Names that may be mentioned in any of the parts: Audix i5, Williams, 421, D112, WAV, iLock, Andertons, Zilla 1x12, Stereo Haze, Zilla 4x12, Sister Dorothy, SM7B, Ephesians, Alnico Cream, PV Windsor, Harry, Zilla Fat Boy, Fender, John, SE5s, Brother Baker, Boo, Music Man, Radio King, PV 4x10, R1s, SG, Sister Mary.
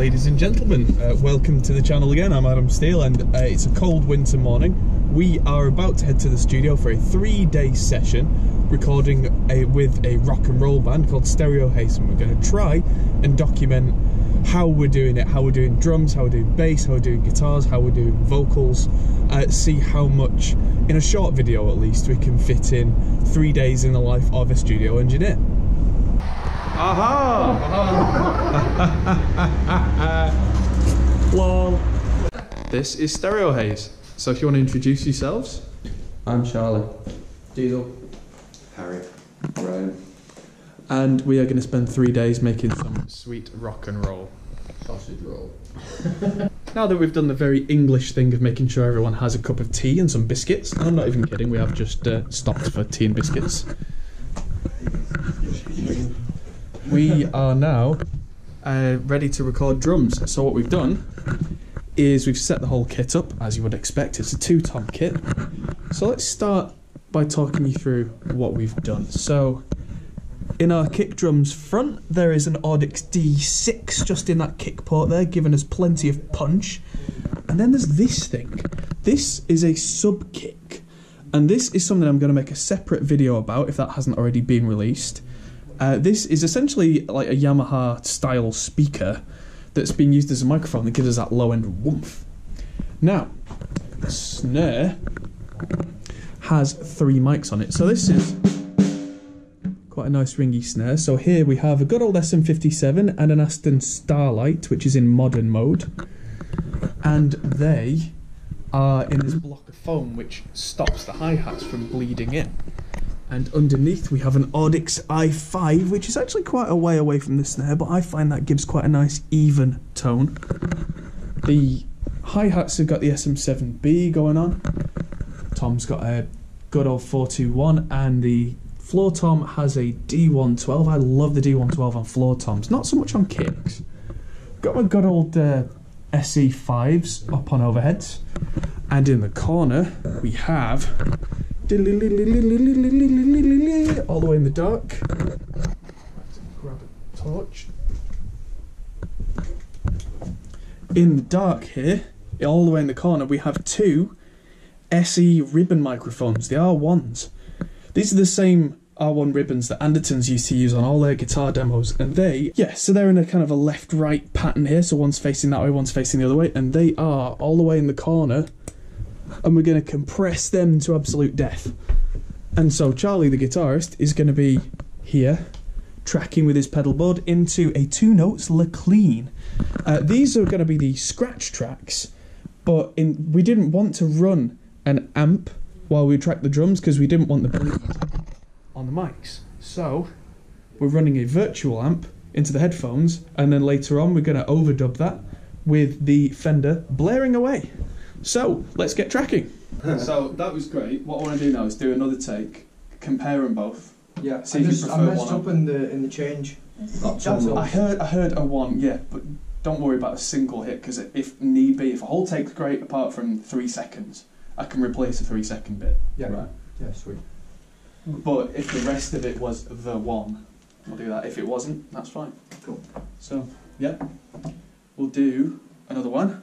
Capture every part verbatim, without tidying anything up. ladies and gentlemen, uh, welcome to the channel again. I'm Adam Steel, and uh, it's a cold winter morning. We are about to head to the studio for a three-day session recording a, with a rock and roll band called Stereo Haze, and we're going to try and document how we're doing it, how we're doing drums, how we're doing bass, how we're doing guitars, how we're doing vocals, uh, see how much, in a short video at least, we can fit in three days in the life of a studio engineer. Aha! Lol. This is Stereo Haze. So if you want to introduce yourselves. I'm Charlie. Diesel. Harry. Ryan. And we are going to spend three days making some sweet rock and roll. Sausage roll. Now that we've done the very English thing of making sure everyone has a cup of tea and some biscuits, and I'm not even kidding, we have just uh, stopped for tea and biscuits. We are now uh, ready to record drums. So what we've done is we've set the whole kit up, as you would expect. It's a two-tom kit. So let's start by talking you through what we've done. So in our kick drums front, there is an Audix D six just in that kick port there, giving us plenty of punch. And then there's this thing. This is a sub-kick. And this is something I'm going to make a separate video about if that hasn't already been released. Uh, this is essentially like a Yamaha-style speaker that's being used as a microphone that gives us that low-end woomph. Now, the snare has three mics on it. So this is quite a nice ringy snare. So here we have a good old S M fifty-seven and an Aston Starlight, which is in modern mode. And they are in this block of foam, which stops the hi-hats from bleeding in. And underneath we have an Audix i five, which is actually quite a way away from the snare, but I find that gives quite a nice even tone. The hi-hats have got the S M seven B going on. Tom's got a good old four twenty-one, and the floor tom has a D one twelve. I love the D one twelve on floor toms, not so much on kicks. Got my good old uh, S E fives up on overheads. And in the corner we have, all the way in the dark. Grab a torch. In the dark here, all the way in the corner, we have two S E ribbon microphones, the R ones. These are the same R one ribbons that Andertons used to use on all their guitar demos, and they, yeah, so they're in a kind of a left-right pattern here, so one's facing that way, one's facing the other way, and they are all the way in the corner, and we're going to compress them to absolute death. And so Charlie, the guitarist, is going to be here, tracking with his pedal board into a Two Notes LeClean. Uh, these are going to be the scratch tracks, but in, we didn't want to run an amp while we tracked the drums because we didn't want the bleed on the mics. So we're running a virtual amp into the headphones, and then later on we're going to overdub that with the Fender blaring away. So, let's get tracking. So, that was great. What I want to do now is do another take, compare them both. Yeah, see I if just, you prefer I messed one up in the, in the change. That's That's I heard I heard a one, yeah, but don't worry about a single hit, because if need be, if a whole take's great, apart from three seconds, I can replace a three second bit. Yeah, right. Yeah, sweet. But if the rest of it was the one, we'll do that. If it wasn't, that's fine. Cool. So, yeah, we'll do another one.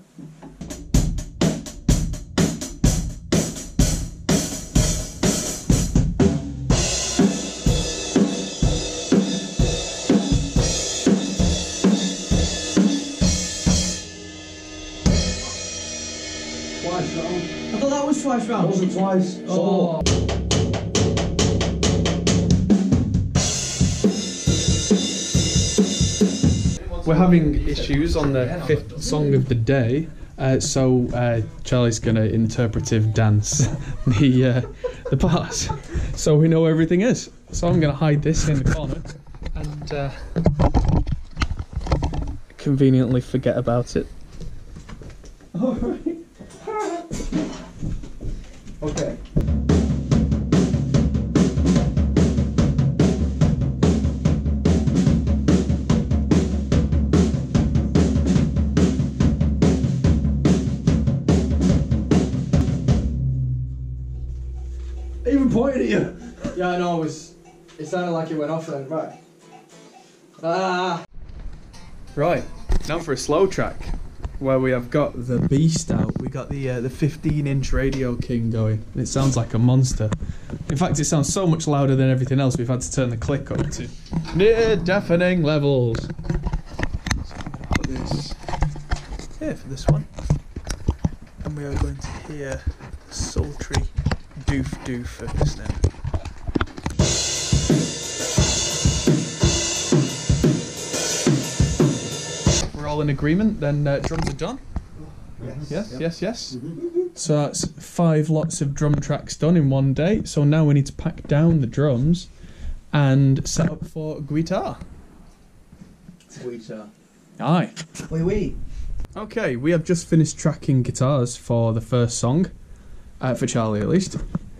I thought that was twice round. It wasn't twice. Oh. We're having issues on the fifth song of the day, uh, so uh, Charlie's going to interpretive dance the uh, the parts, so we know where everything is. So I'm going to hide this in the corner and uh, conveniently forget about it. All right. Okay. They even pointed at you. Yeah, I know. It was. It sounded like it went off then. Right. Ah. Right. Now for a slow track, where we have got the beast out. We got the uh, the fifteen inch Radio King going. It sounds like a monster. In fact, it sounds so much louder than everything else we've had to turn the click up to near deafening levels. So I'm gonna put this here for this one, and we are going to hear the sultry doof doof for this now. In agreement, then uh, drums are done. Yes, yes, yep. yes. yes. Mm-hmm. So that's five lots of drum tracks done in one day. So now we need to pack down the drums and set up for guitar. Guitar. Aye. Oui, oui. Okay, we have just finished tracking guitars for the first song, uh, for Charlie at least.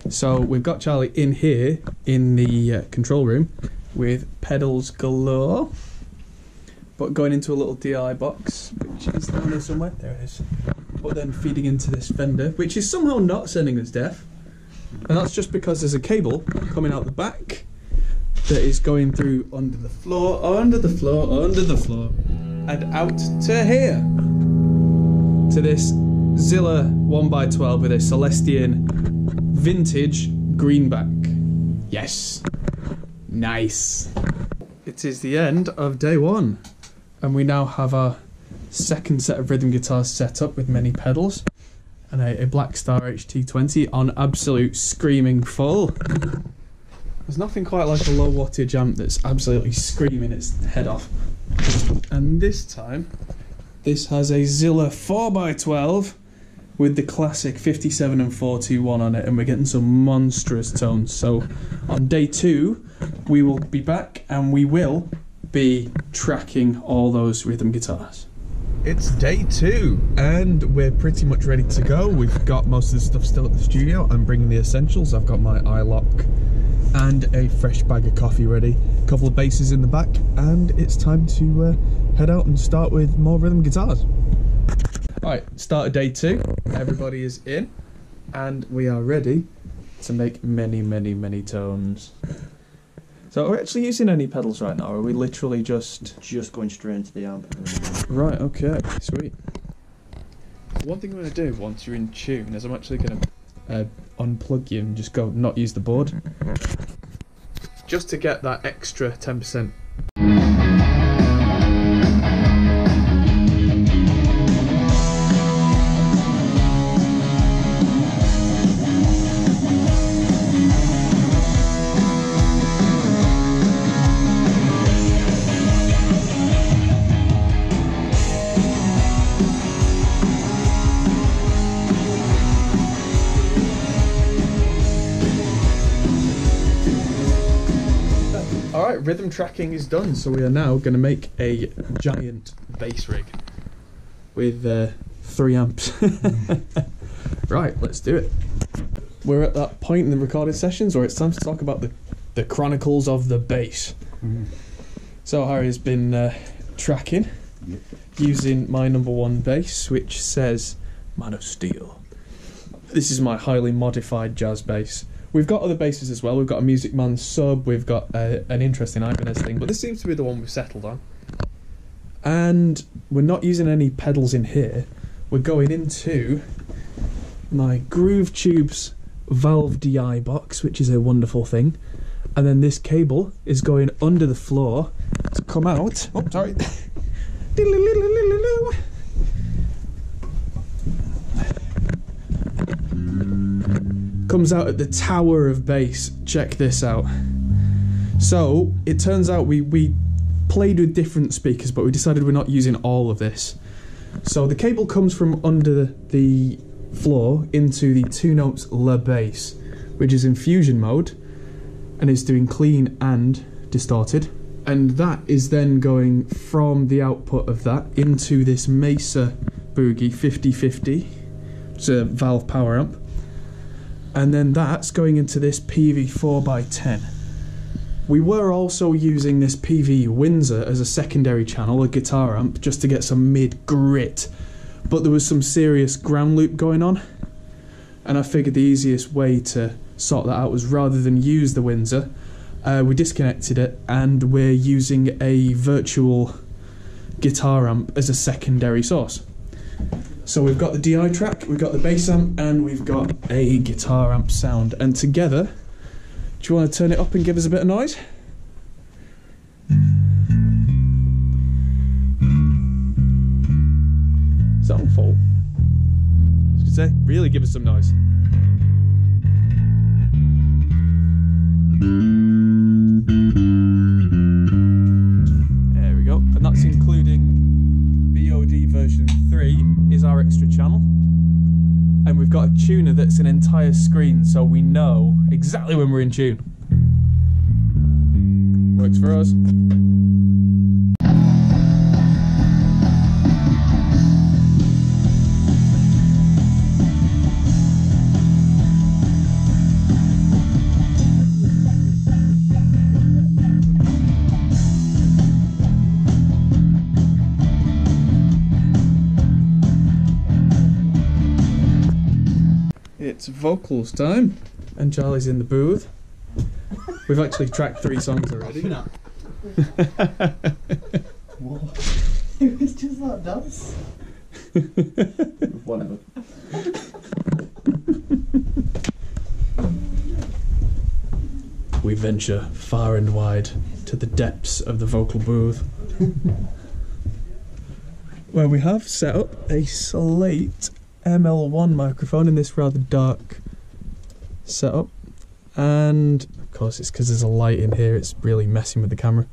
So we've got Charlie in here in the uh, control room with pedals galore. But going into a little D I box, which is down there somewhere. There it is. But then feeding into this Fender, which is somehow not sending us deaf. And that's just because there's a cable coming out the back that is going through under the floor, under the floor, under the floor, and out to here. To this Zilla one by twelve with a Celestian vintage greenback. Yes. Nice. It is the end of day one. And we now have our second set of rhythm guitars set up with many pedals and a, a Blackstar H T twenty on absolute screaming full. There's nothing quite like a low wattage amp that's absolutely screaming its head off. And this time, this has a Zilla four by twelve with the classic fifty-seven and four twenty-one on it, and we're getting some monstrous tones. So on day two, we will be back and we will be tracking all those rhythm guitars. It's day two and we're pretty much ready to go. We've got most of the stuff still at the studio. I'm bringing the essentials. I've got my iLock and a fresh bag of coffee ready, a couple of basses in the back, and it's time to uh, head out and start with more rhythm guitars. Alright, start of day two. Everybody is in and we are ready to make many, many, many tones. So are we actually using any pedals right now, or are we literally just... Just going straight into the amp. Right, okay, sweet. One thing I'm going to do once you're in tune is I'm actually going to uh, unplug you and just go not use the board. Just to get that extra ten percent. Rhythm tracking is done, so we are now going to make a giant bass rig with uh, three amps. Right, let's do it. We're at that point in the recorded sessions where it's time to talk about the, the chronicles of the bass. Mm. So Harry has been uh, tracking yep. using my number one bass, which says Adam Steel. This is my highly modified jazz bass. We've got other basses as well. We've got a Music Man sub, we've got a, an interesting Ibanez thing, but this seems to be the one we've settled on. And we're not using any pedals in here. We're going into my Groove Tubes valve D I box, which is a wonderful thing. And then this cable is going under the floor to come out. Oh, sorry. Comes out at the tower of bass. Check this out. So it turns out we we played with different speakers, but we decided we're not using all of this. So the cable comes from under the floor into the Two Notes LeClean, which is in fusion mode, and it's doing clean and distorted, and that is then going from the output of that into this Mesa Boogie fifty fifty. It's a valve power amp. And then that's going into this P V four by ten. We were also using this P V Windsor as a secondary channel, a guitar amp, just to get some mid grit. But there was some serious ground loop going on, and I figured the easiest way to sort that out was rather than use the Windsor, uh, we disconnected it and we're using a virtual guitar amp as a secondary source. So we've got the D I track, we've got the bass amp, and we've got a guitar amp sound. And together, do you want to turn it up and give us a bit of noise? Is that on full? I was gonna say, really give us some noise. There we go, and that's including B O D version three is our extra channel, and we've got a tuner that's an entire screen, so we know exactly when we're in tune. Works for us. It's vocals time, and Charlie's in the booth. We've actually tracked three songs already. What? It was just that dance. Whatever. We venture far and wide to the depths of the vocal booth, where we have set up a Slate M L one microphone in this rather dark setup, and of course it's because there's a light in here, it's really messing with the camera,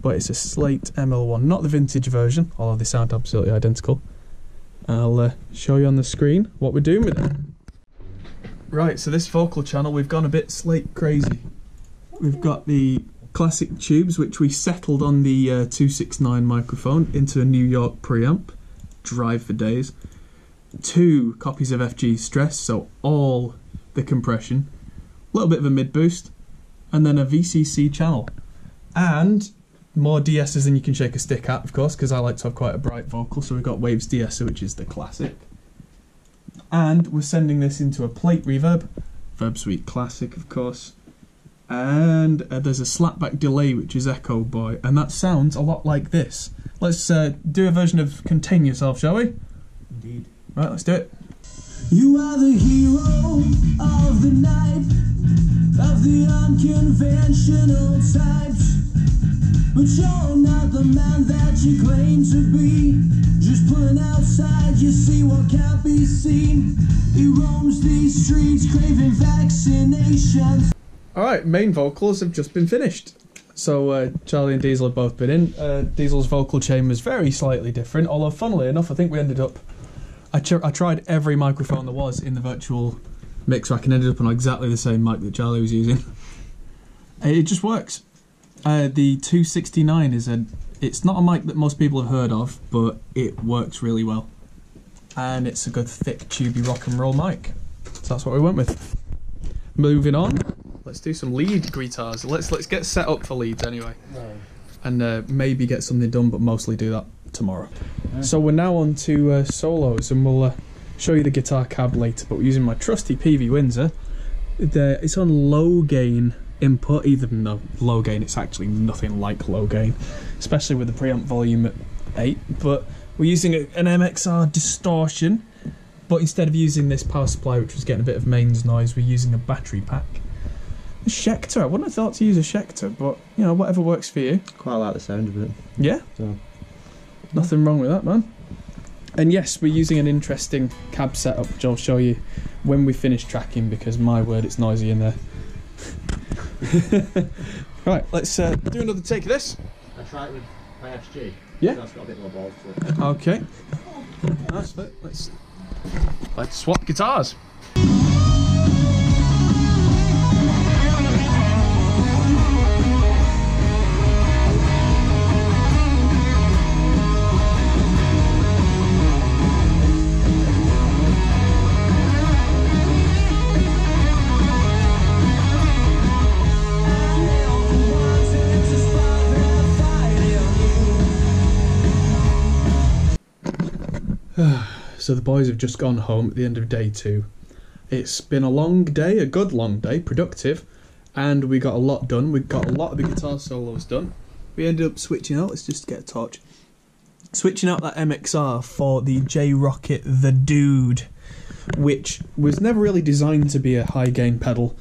but it's a Slate M L one, not the vintage version, although they sound absolutely identical. I'll uh, show you on the screen what we're doing with it. Right, so this vocal channel, we've gone a bit Slate crazy. We've got the classic tubes, which we settled on the uh, two six nine microphone into a New York preamp, drive for days. Two copies of F G Stress, so all the compression, a little bit of a mid boost, and then a V C C channel, and more D S's than you can shake a stick at, of course, because I like to have quite a bright vocal. So we've got Waves D S, which is the classic, and we're sending this into a plate reverb, Verb Suite Classic, of course, and uh, there's a slapback delay, which is Echo Boy, and that sounds a lot like this. Let's uh, do a version of Contain Yourself, shall we? Indeed. Right, let's do it. You are the hero of the night, of the unconventional types, but you're not the man that you claim to be. Just pulling outside, you see what can't be seen. He roams these streets craving vaccinations. Alright, main vocals have just been finished. So uh, Charlie and Diesel have both been in. Uh, Diesel's vocal chamber is very slightly different, although funnily enough I think we ended up I, ch I tried every microphone there was in the virtual mix rack and ended up on exactly the same mic that Charlie was using. It just works. Uh, the two sixty-nine is a, it's not a mic that most people have heard of, but it works really well. And it's a good thick tubey rock and roll mic. So that's what we went with. Moving on, let's do some lead guitars. Let's let's get set up for leads anyway. No. And uh, maybe get something done, but mostly do that tomorrow. Okay. So we're now on to uh, solos, and we'll uh, show you the guitar cab later, but we're using my trusty P V Windsor. The, it's on low gain input, even though low gain, it's actually nothing like low gain, especially with the preamp volume at eight, but we're using a, an M X R distortion, but instead of using this power supply, which was getting a bit of mains noise, we're using a battery pack. A Schecter, I wouldn't have thought to use a Schecter, but you know, whatever works for you. Quite like the sound of it. Yeah? So. Nothing wrong with that, man. And yes, we're using an interesting cab setup, which I'll show you when we finish tracking, because my word, it's noisy in there. Right, let's uh, do another take of this. I tried with my F G. Yeah. That's got a bit more balls to it. Okay. Nice. Let's let's swap guitars. So the boys have just gone home at the end of day two. It's been a long day, a good long day, productive, and we got a lot done. We got a lot of the guitar solos done. We ended up switching out, let's just get a torch. switching out that M X R for the J-Rocket The Dude, which was never really designed to be a high-gain pedal,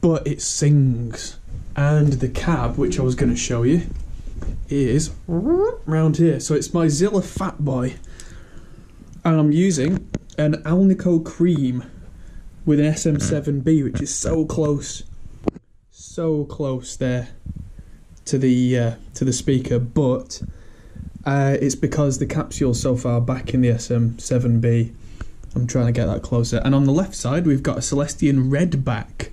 but it sings. And the cab, which I was going to show you, is round here. So it's my Zilla Fat Boy, and I'm using an Alnico Cream with an S M seven B, which is so close, so close there to the uh, to the speaker, but uh, it's because the capsule's so far back in the S M seven B. I'm trying to get that closer. And on the left side, we've got a Celestian red back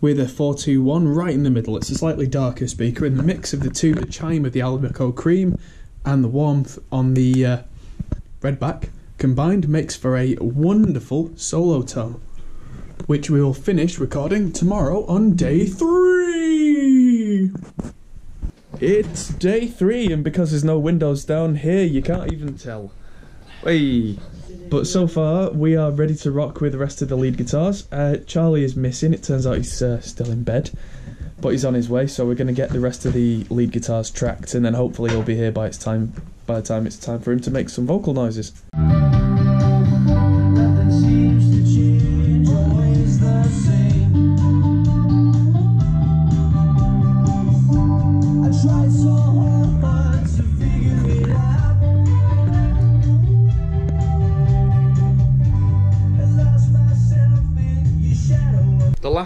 with a four two one right in the middle. It's a slightly darker speaker. In the mix of the two, the chime of the Alnico Cream and the warmth on the uh, red back combined makes for a wonderful solo tone, which we will finish recording tomorrow on day three. It's day three, and because there's no windows down here, you can't even tell. Hey. But so far, we are ready to rock with the rest of the lead guitars. Uh, Charlie is missing. It turns out he's uh, still in bed, but he's on his way. So we're going to get the rest of the lead guitars tracked, and then hopefully he'll be here by its time. By the time it's time for him to make some vocal noises.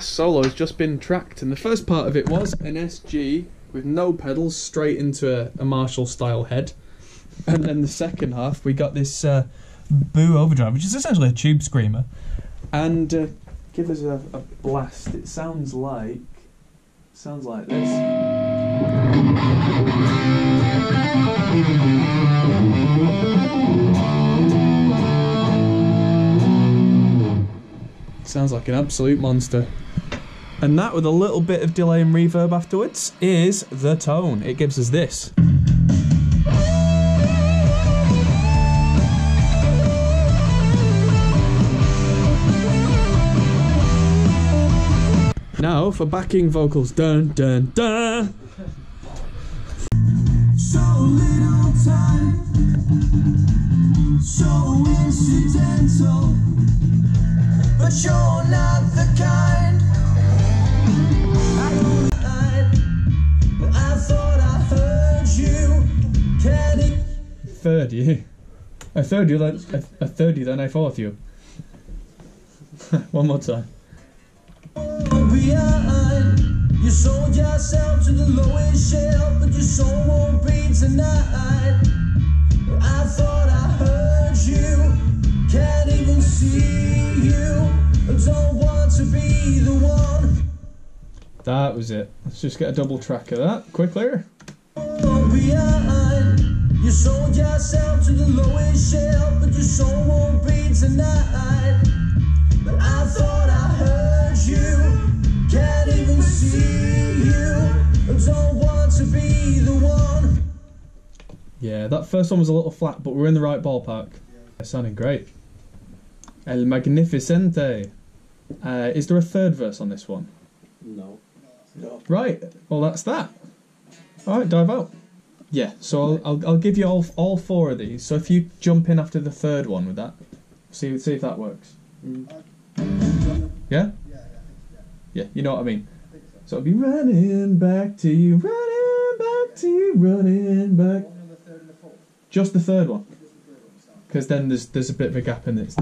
Solo has just been tracked, and the first part of it was an S G with no pedals straight into a, a Marshall style head, and then the second half we got this uh, Boo Overdrive, which is essentially a tube screamer, and uh, give us a, a blast. It sounds like sounds like this. Sounds like an absolute monster. And that, with a little bit of delay and reverb afterwards, is the tone. It gives us this. Now for backing vocals. Dun dun dun. So little time, so incidental. But you're not the kind I don't hide. I thought I heard you. Can it third you? I third you then I third you then I fourth you. One more time. You sold yourself to the lowest shelf, but your soul won't be tonight. I thought I heard you. Can't even see you. Don't want to be the one. That was it. Let's just get a double track of that quickly. You sold yourself to the lowest shelf, but your soul won't be tonight. But I thought I heard you. Can't even see you. Don't want to be the one. Yeah, that first one was a little flat, but we're in the right ballpark. It sounded great. El Magnificente. Uh, is there a third verse on this one? No. No. Right. Well, that's that. All right, dive out. Yeah. So I'll I'll, I'll give you all all four of these. So if you jump in after the third one with that, see see if that works. Mm. Yeah. Yeah. You know what I mean. So it'll be running back to you, running back to you, running back. Just the third one. Because then there's there's a bit of a gap in it.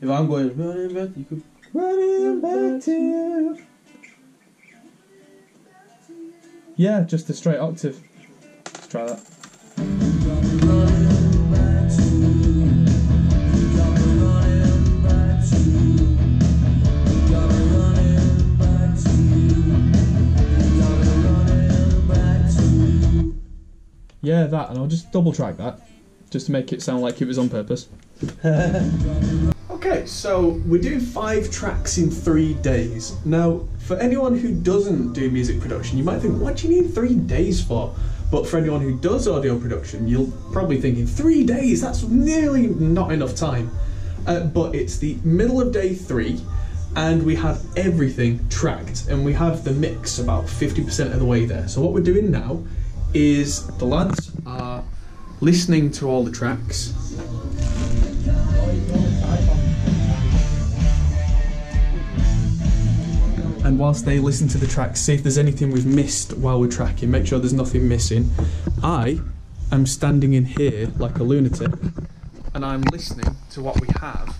If I'm going running back, you could running back to you. Yeah, just a straight octave. Let's try that. Yeah, that, and I'll just double track that. Just to make it sound like it was on purpose. Okay, so we're doing five tracks in three days. Now, for anyone who doesn't do music production, you might think, what do you need three days for? But for anyone who does audio production, you'll probably think, in three days, that's nearly not enough time. Uh, but it's the middle of day three, and we have everything tracked, and we have the mix about fifty percent of the way there. So what we're doing now is the lads are listening to all the tracks. And whilst they listen to the tracks, see if there's anything we've missed while we're tracking, make sure there's nothing missing. I am standing in here like a lunatic, and I'm listening to what we have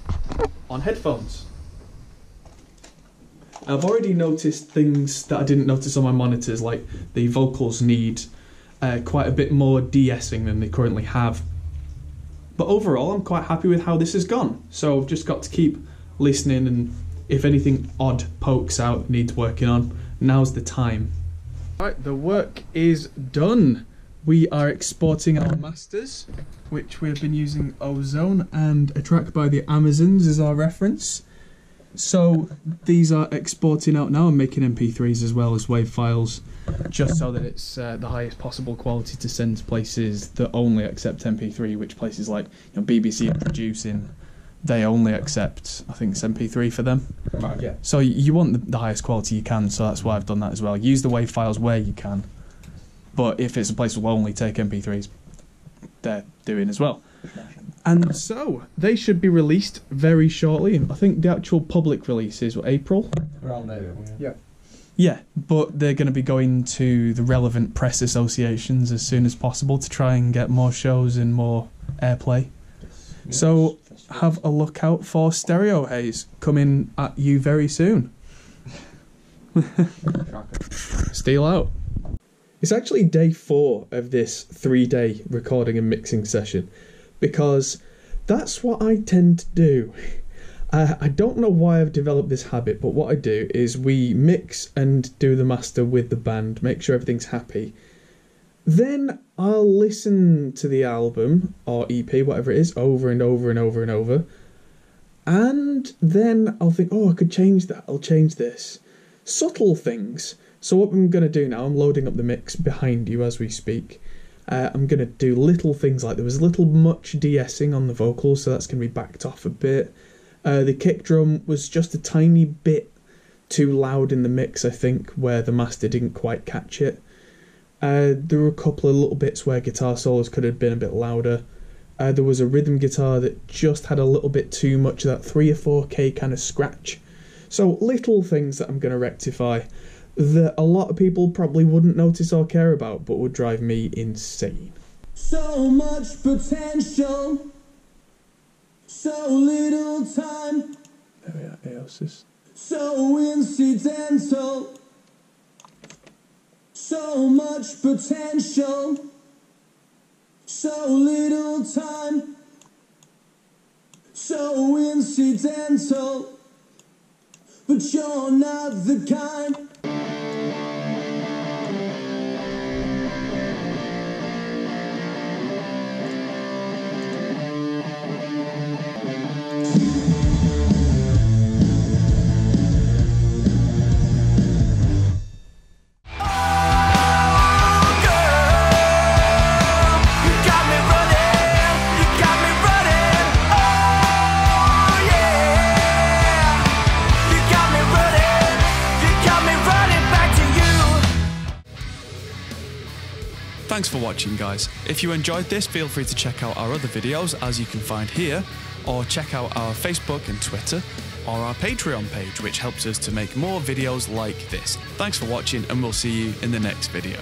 on headphones. I've already noticed things that I didn't notice on my monitors, like the vocals need uh, quite a bit more de-essing than they currently have. But overall, I'm quite happy with how this has gone. So I've just got to keep listening, and if anything odd pokes out, needs working on, now's the time. Alright, the work is done. We are exporting our masters, which we've been using Ozone and a track by the Amazons as our reference. So these are exporting out now and making M P threes as well as WAV files, just so that it's uh, the highest possible quality to send to places that only accept M P three, which places like, you know, B B C are producing, they only accept, I think it's M P three for them. Right, yeah. So you want the, the highest quality you can, so that's why I've done that as well. Use the WAV files where you can, but if it's a place that will only take M P threes, they're doing as well. And so they should be released very shortly. I think the actual public release is what, April? Around April, yeah. Yeah. Yeah, but they're going to be going to the relevant press associations as soon as possible to try and get more shows and more airplay. Yes. Yes. So have a look out for Stereo Haze coming at you very soon. Steal out. It's actually day four of this three-day recording and mixing session, because that's what I tend to do. I, I don't know why I've developed this habit, but what I do is we mix and do the master with the band, make sure everything's happy. Then I'll listen to the album, or E P, whatever it is, over and over and over and over. And then I'll think, oh, I could change that, I'll change this. Subtle things. So what I'm going to do now, I'm loading up the mix behind you as we speak. Uh, I'm going to do little things like there was a little much de-essing on the vocals, so that's going to be backed off a bit. Uh, the kick drum was just a tiny bit too loud in the mix, I think, where the master didn't quite catch it. Uh, there were a couple of little bits where guitar solos could have been a bit louder. Uh, there was a rhythm guitar that just had a little bit too much of that three or four K kind of scratch. So little things that I'm going to rectify that a lot of people probably wouldn't notice or care about, but would drive me insane. So much potential, so little time. There we are, Aosis. So incidental, so much potential, so little time, so incidental, but you're not the kind. Thanks for watching, guys. If you enjoyed this, feel free to check out our other videos as you can find here, or check out our Facebook and Twitter, or our Patreon page, which helps us to make more videos like this. Thanks for watching, and we'll see you in the next video.